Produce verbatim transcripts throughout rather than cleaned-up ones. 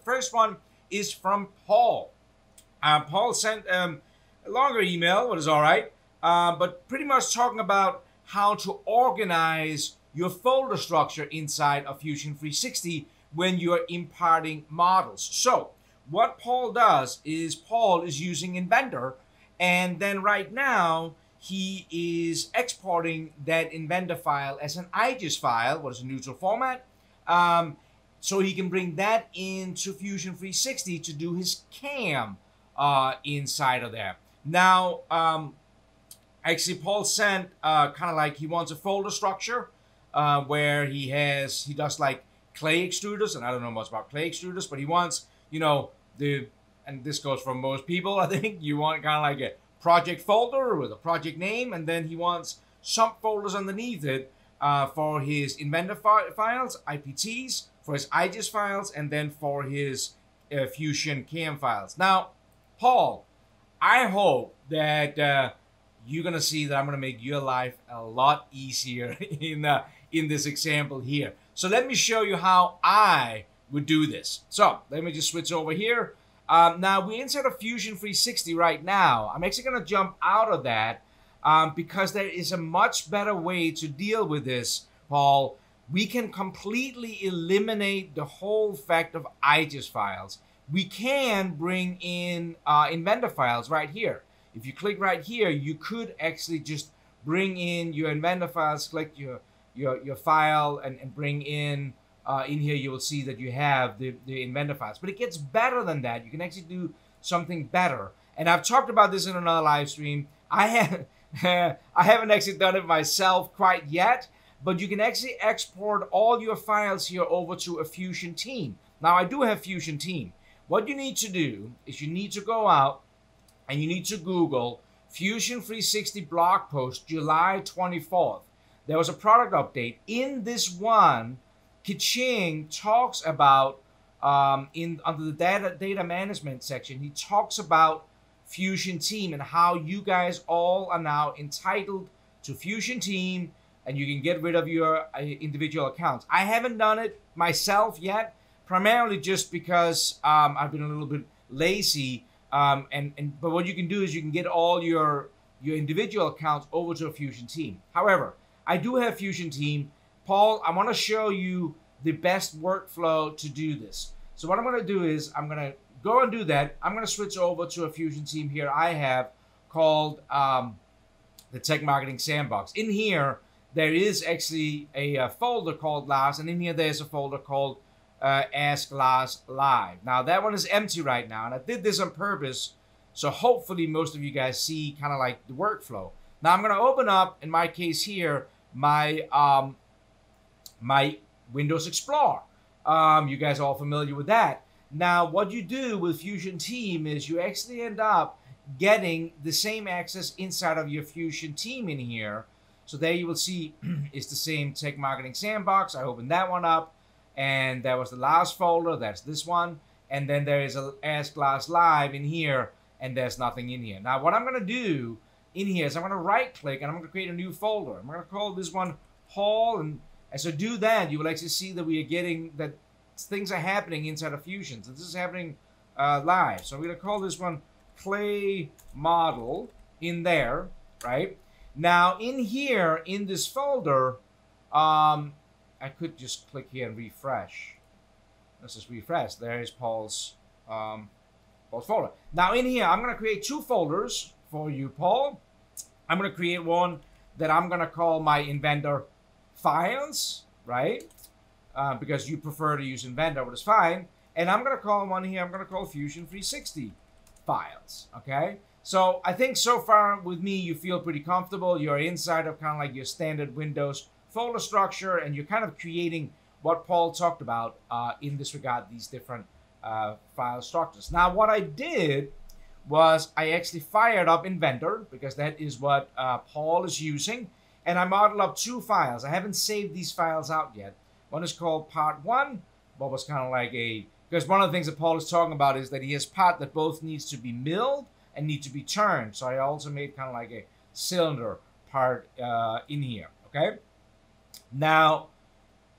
The first one is from Paul. Uh, Paul sent um, a longer email, what is all right, uh, but pretty much talking about how to organize your folder structure inside of Fusion three sixty when you're imparting models. So what Paul does is Paul is using Inventor, and then right now he is exporting that Inventor file as an I G E S file, what is a neutral format, um, so he can bring that into Fusion three sixty to do his C A M uh, inside of there. Now, um, actually Paul sent uh, kind of like he wants a folder structure uh, where he has, he does like clay extruders, and I don't know much about clay extruders, but he wants, you know, the, and this goes for most people, I think, you want kind of like a project folder with a project name, and then he wants subfolders underneath it uh, for his Inventor fi files, I P Ts, for his I G E S files, and then for his uh, Fusion C A M files. Now, Paul, I hope that uh, you're gonna see that I'm gonna make your life a lot easier in, uh, in this example here. So let me show you how I would do this. So let me just switch over here. Um, now we're inside of Fusion three sixty right now. I'm actually gonna jump out of that um, because there is a much better way to deal with this, Paul. We can completely eliminate the whole fact of I G E S files. We can bring in uh, Inventor files right here. If you click right here, you could actually just bring in your Inventor files, click your, your, your file and, and bring in, uh, in here you will see that you have the, the Inventor files. But it gets better than that. You can actually do something better. And I've talked about this in another live stream. I, have, I haven't actually done it myself quite yet, but you can actually export all your files here over to a Fusion Team. Now I do have Fusion Team. What you need to do is you need to go out and you need to Google Fusion three sixty blog post July twenty-fourth. There was a product update. In this one, Kacheng talks about, um, in under the data, data management section, he talks about Fusion Team and how you guys all are now entitled to Fusion Team, and you can get rid of your uh, individual accounts. I haven't done it myself yet, primarily just because um, I've been a little bit lazy. Um, and, and but what you can do is you can get all your, your individual accounts over to a Fusion Team. However, I do have Fusion Team. Paul, I want to show you the best workflow to do this. So what I'm going to do is I'm going to go and do that. I'm going to switch over to a Fusion Team here I have called um, the Tech Marketing Sandbox. In here, there is actually a, a folder called Lars, and in here there's a folder called uh, Ask LarsLive. Now that one is empty right now, and I did this on purpose, so hopefully most of you guys see kind of like the workflow. Now I'm going to open up, in my case here, my um, my Windows Explorer. Um, you guys are all familiar with that. Now what you do with Fusion Team is you actually end up getting the same access inside of your Fusion Team in here. So there you will see it's the same Tech Marketing Sandbox. I opened that one up, and that was the last folder. That's this one. And then there is a Ask LarsLive in here, and there's nothing in here. Now what I'm gonna do in here is I'm gonna right click and I'm gonna create a new folder. I'm gonna call this one Paul, and as I do that, you will actually see that we are getting, that things are happening inside of Fusion. So this is happening uh, live. So I'm gonna call this one Clay Model in there, right? Now in here, in this folder, um, I could just click here and refresh. Let's just refresh. There is Paul's, um, Paul's folder. Now in here, I'm gonna create two folders for you, Paul. I'm gonna create one that I'm gonna call my Inventor files, right? Uh, because you prefer to use Inventor, which is fine. And I'm gonna call one here, I'm gonna call Fusion three sixty files, okay? So I think so far with me, you feel pretty comfortable. You're inside of kind of like your standard Windows folder structure, and you're kind of creating what Paul talked about uh, in this regard, these different uh, file structures. Now, what I did was I actually fired up Inventor because that is what uh, Paul is using. And I modeled up two files. I haven't saved these files out yet. One is called part one, what was kind of like a, because one of the things that Paul is talking about is that he has part that both needs to be milled and need to be turned. So I also made kind of like a cylinder part uh, in here, okay? Now,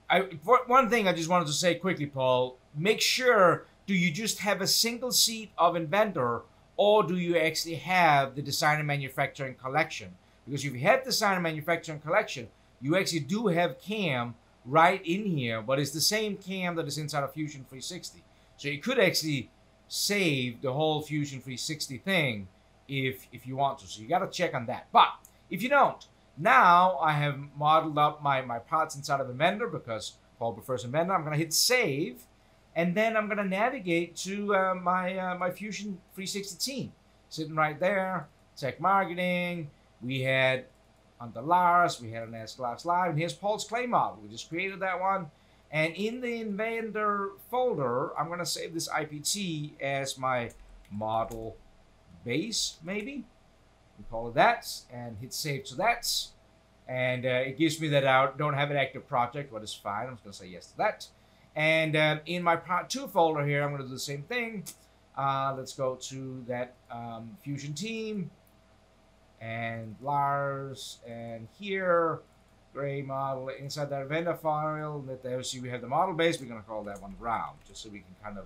I, one thing I just wanted to say quickly, Paul, make sure do you just have a single seat of Inventor, or do you actually have the design and manufacturing collection? Because if you have design and manufacturing collection, you actually do have CAM right in here, but it's the same CAM that is inside of Fusion three sixty. So you could actually save the whole Fusion three sixty thing if, if you want to. So you got to check on that. But if you don't, now I have modeled up my, my parts inside of Inventor because Paul prefers Inventor. I'm going to hit save, and then I'm going to navigate to uh, my, uh, my Fusion three sixty team. Sitting right there, tech marketing. We had under Lars, we had an Ask Lars Live, and here's Paul's clay model. We just created that one. And in the Inventor folder, I'm going to save this I P T as my model base, maybe. We call it that, and hit save to that. And uh, it gives me that I don't have an active project, but it's fine. I'm just going to say yes to that. And uh, in my part two folder here, I'm going to do the same thing. Uh, let's go to that um, Fusion team. And Lars, and here, gray model inside that vendor file. Let there see we have the model base. We're gonna call that one round, just so we can kind of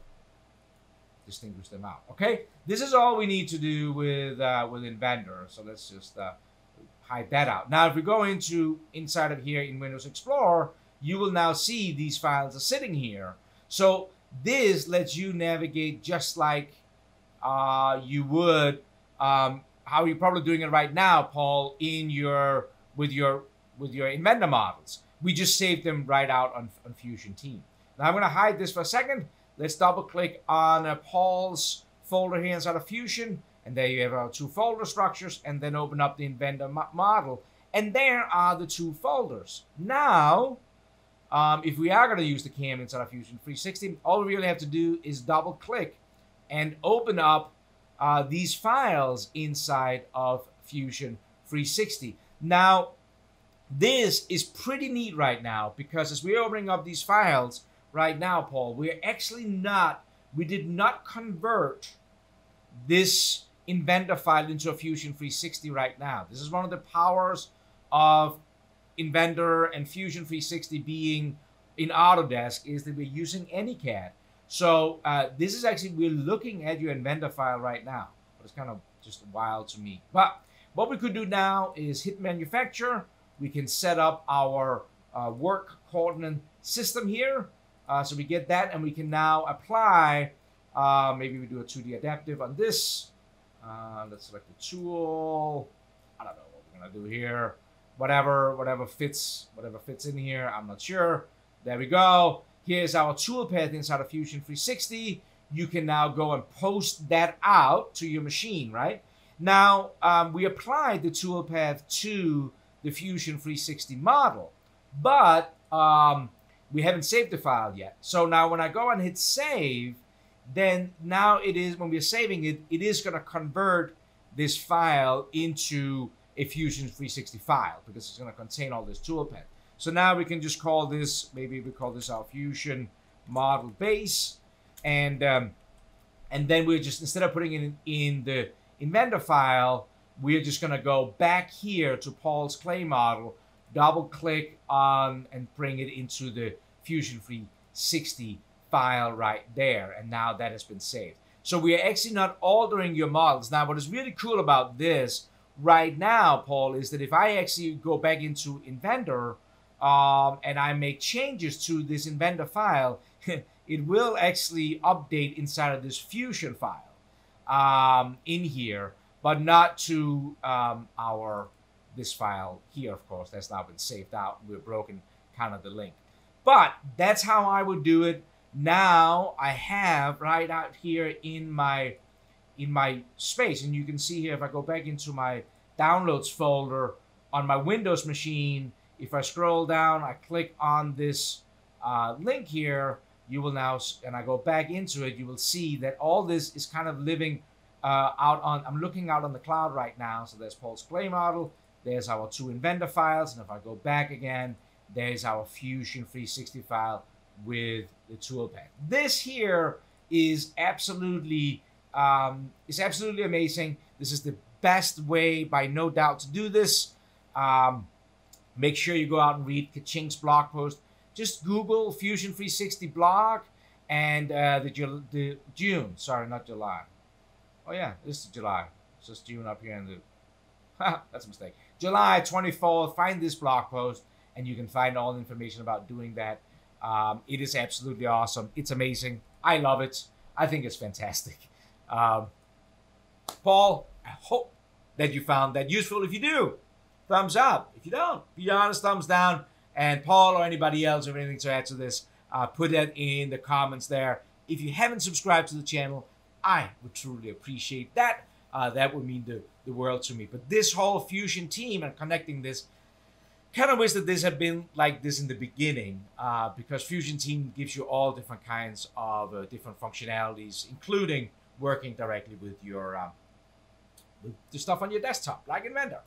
distinguish them out. Okay, this is all we need to do with uh, with Inventor. So let's just uh, hide that out. Now, if we go into inside of here in Windows Explorer, you will now see these files are sitting here. So this lets you navigate just like uh, you would. Um, how you're probably doing it right now, Paul, in your with your with your Inventor models. We just saved them right out on, on Fusion Team. Now I'm gonna hide this for a second. Let's double click on uh, Paul's folder here inside of Fusion, and there you have our two folder structures, and then open up the Inventor mo model, and there are the two folders. Now, um, if we are gonna use the CAM inside of Fusion three sixty, all we really have to do is double click and open up Uh, these files inside of Fusion three sixty. Now, this is pretty neat right now, because as we're opening up these files right now, Paul, we're actually not, we did not convert this Inventor file into a Fusion three sixty right now. This is one of the powers of Inventor and Fusion three sixty being in Autodesk, is that we're using AnyCAD. So uh, this is actually, we're looking at your Inventor file right now. But it's kind of just wild to me. But what we could do now is hit manufacture. We can set up our uh, work coordinate system here. Uh, so we get that, and we can now apply. Uh, maybe we do a two D adaptive on this. Uh, let's select the tool. I don't know what we're gonna do here. Whatever, whatever fits, whatever fits in here. I'm not sure. There we go. Here's our toolpath inside of Fusion three sixty. You can now go and post that out to your machine, right? Now, um, we applied the toolpath to the Fusion three sixty model, but um, we haven't saved the file yet. So now when I go and hit save, then now it is, when we're saving it, it is gonna convert this file into a Fusion three sixty file, because it's gonna contain all this toolpath. So now we can just call this, maybe we call this our Fusion model base. And um, and then we're just, instead of putting it in, in the Inventor file, we're just gonna go back here to Paul's clay model, double click on and bring it into the Fusion three sixty file right there. And now that has been saved. So we are actually not altering your models. Now, what is really cool about this right now, Paul, is that if I actually go back into Inventor, Um, and I make changes to this Inventor file, it will actually update inside of this Fusion file um, in here, but not to um, our, this file here, of course, that's now been saved out. We've broken kind of the link. But that's how I would do it. Now I have right out here in my, in my space, and you can see here, if I go back into my downloads folder on my Windows machine, if I scroll down, I click on this uh, link here, you will now, and I go back into it, you will see that all this is kind of living uh, out on, I'm looking out on the cloud right now. So there's Paul's clay model, there's our two Inventor files, and if I go back again, there's our Fusion three sixty file with the toolpath. This here is absolutely, um, is absolutely amazing. This is the best way, by no doubt, to do this. Um, Make sure you go out and read Kacheng's blog post. Just Google Fusion three sixty blog, and uh, the, Ju the June, sorry, not July. Oh yeah, this is July. It's just June up here in the, haha, that's a mistake. July twenty-fourth, find this blog post and you can find all the information about doing that. Um, it is absolutely awesome. It's amazing. I love it. I think it's fantastic. Um, Paul, I hope that you found that useful. If you do, thumbs up. If you don't, be honest, thumbs down. And Paul or anybody else or anything to add to this, uh, put that in the comments there. If you haven't subscribed to the channel, I would truly appreciate that. Uh, that would mean the, the world to me. But this whole Fusion team and connecting this, kind of wish that this had been like this in the beginning, uh, because Fusion Team gives you all different kinds of uh, different functionalities, including working directly with your um, with the stuff on your desktop, like Inventor.